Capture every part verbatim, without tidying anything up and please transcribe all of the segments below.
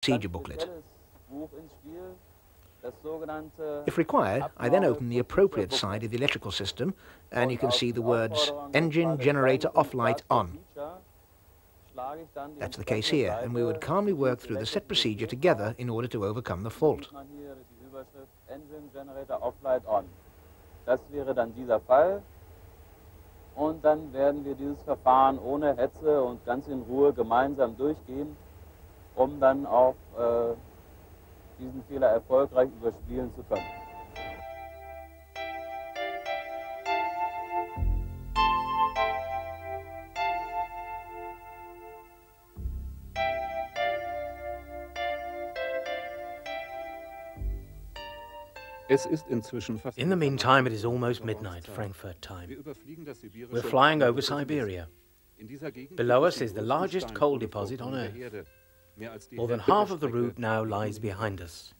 procedure booklet. If required, I then open the appropriate side of the electrical system and you can see the words engine generator off light on. That's the case here, and we would calmly work through the set procedure together in order to overcome the fault. Und dann werden wir dieses Verfahren ohne Hetze und ganz in Ruhe gemeinsam durchgehen, um dann auch äh, diesen Fehler erfolgreich überspielen zu können. In the meantime, it is almost midnight, Frankfurt time. We're flying over Siberia. Below us is the largest coal deposit on Earth. More than half of the route now lies behind us.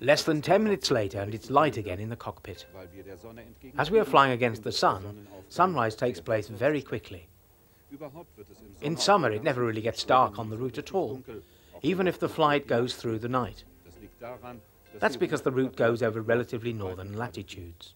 Less than ten minutes later and it's light again in the cockpit. As we are flying against the sun, sunrise takes place very quickly. In summer it never really gets dark on the route at all, even if the flight goes through the night. That's because the route goes over relatively northern latitudes.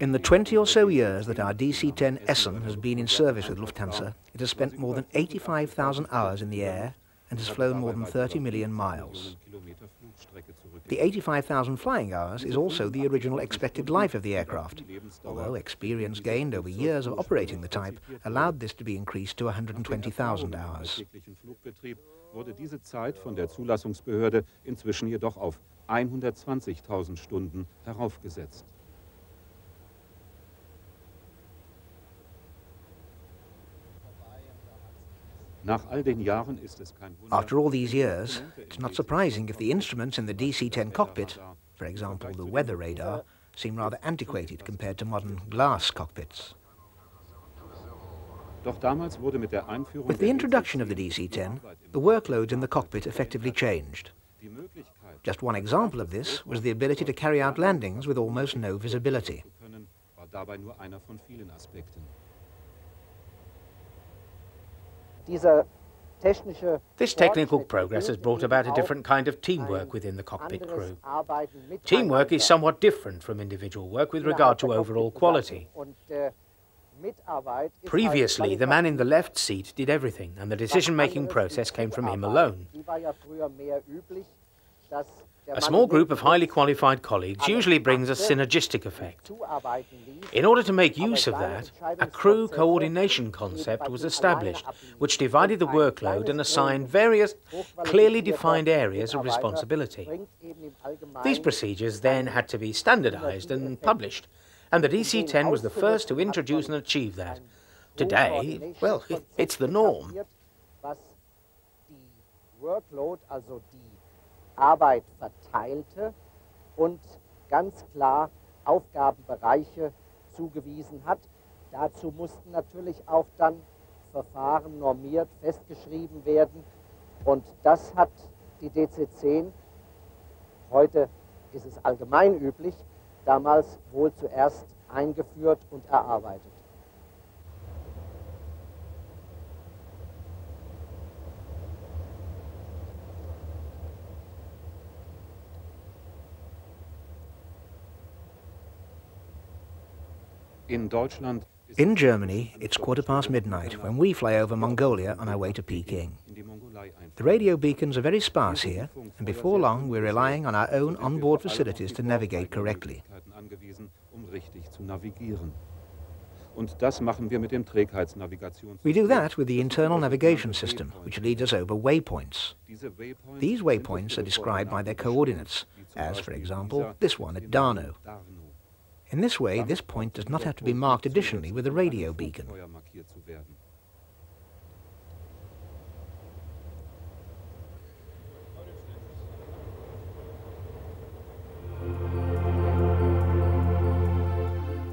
In the twenty or so years that our D C ten Essen has been in service with Lufthansa, it has spent more than eighty-five thousand hours in the air and has flown more than thirty million miles. The eighty-five thousand flying hours is also the original expected life of the aircraft, although experience gained over years of operating the type allowed this to be increased to one hundred twenty thousand hours. Wurde diese Zeit von der Zulassungsbehörde inzwischen jedoch auf hundertzwanzigtausend Stunden heraufgesetzt. After all these years, it's not surprising if the instruments in the D C ten cockpit, for example the weather radar, seem rather antiquated compared to modern glass cockpits. With the introduction of the D C ten, the workloads in the cockpit effectively changed. Just one example of this was the ability to carry out landings with almost no visibility. This technical progress has brought about a different kind of teamwork within the cockpit crew. Teamwork is somewhat different from individual work with regard to overall quality. Previously, the man in the left seat did everything, and the decision-making process came from him alone. A small group of highly qualified colleagues usually brings a synergistic effect. In order to make use of that, a crew coordination concept was established, which divided the workload and assigned various clearly defined areas of responsibility. These procedures then had to be standardized and published, and the D C ten was the first to introduce and achieve that. Today, well, it's the norm. Damals wohl zuerst eingeführt und erarbeitet. In Deutschland In Germany, it's quarter past midnight when we fly over Mongolia on our way to Peking. The radio beacons are very sparse here, and before long we're relying on our own onboard facilities to navigate correctly. We do that with the internal navigation system, which leads us over waypoints. These waypoints are described by their coordinates, as, for example, this one at Dano. In this way, this point does not have to be marked additionally with a radio beacon.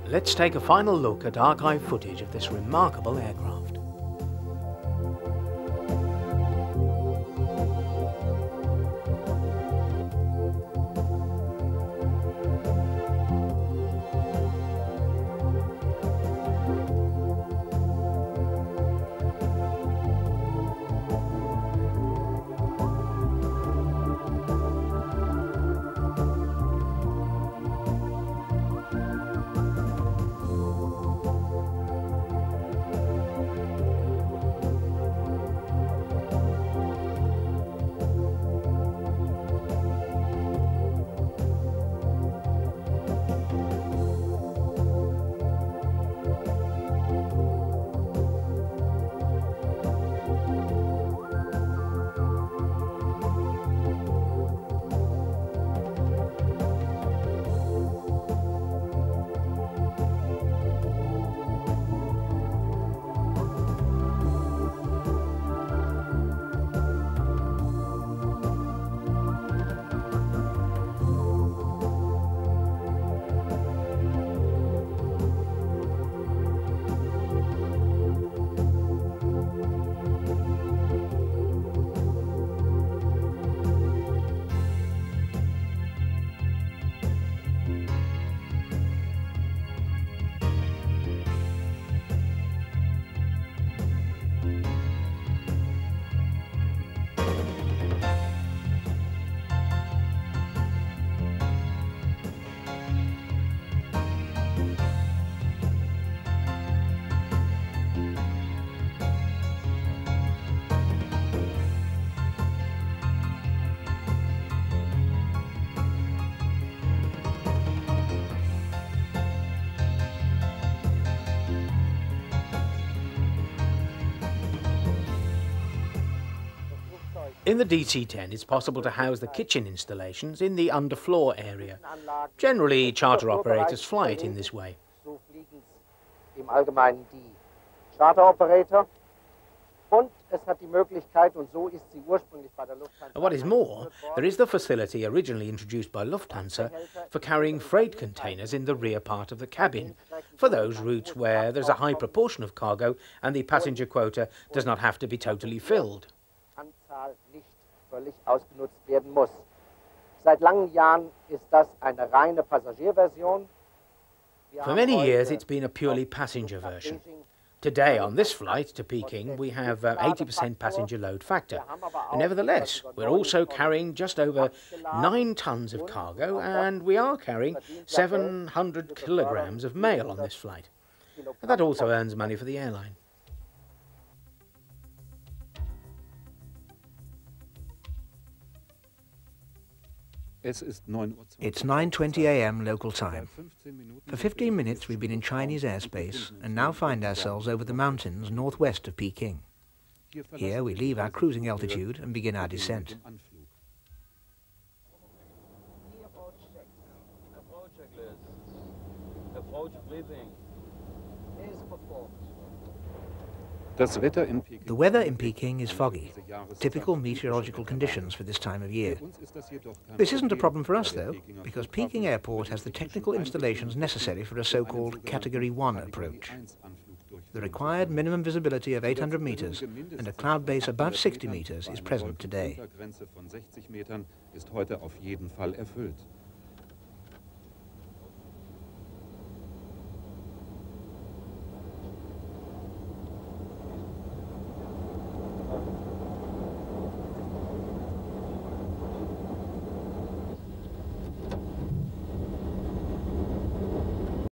Let's take a final look at archive footage of this remarkable aircraft. In the D C ten, it's possible to house the kitchen installations in the underfloor area. Generally, charter operators fly it in this way. Im Allgemeinen die Charter Operator. And what is more, there is the facility originally introduced by Lufthansa for carrying freight containers in the rear part of the cabin, for those routes where there's a high proportion of cargo and the passenger quota does not have to be totally filled. Nicht völlig ausgenutzt werden muss. Seit langen Jahren ist das eine reine Passagierversion. For many years it's been a purely passenger version. Today on this flight to Peking we have eighty percent uh, passenger load factor. And nevertheless, we're also carrying just over nine tons of cargo and we are carrying seven hundred kilograms of mail on this flight. And that also earns money for the airline. It's nine twenty a m local time. For fifteen minutes we've been in Chinese airspace and now find ourselves over the mountains northwest of Peking. Here we leave our cruising altitude and begin our descent. The weather in Peking is foggy, typical meteorological conditions for this time of year. This isn't a problem for us though, because Peking Airport has the technical installations necessary for a so-called Category one approach. The required minimum visibility of eight hundred meters and a cloud base above sixty meters is present today.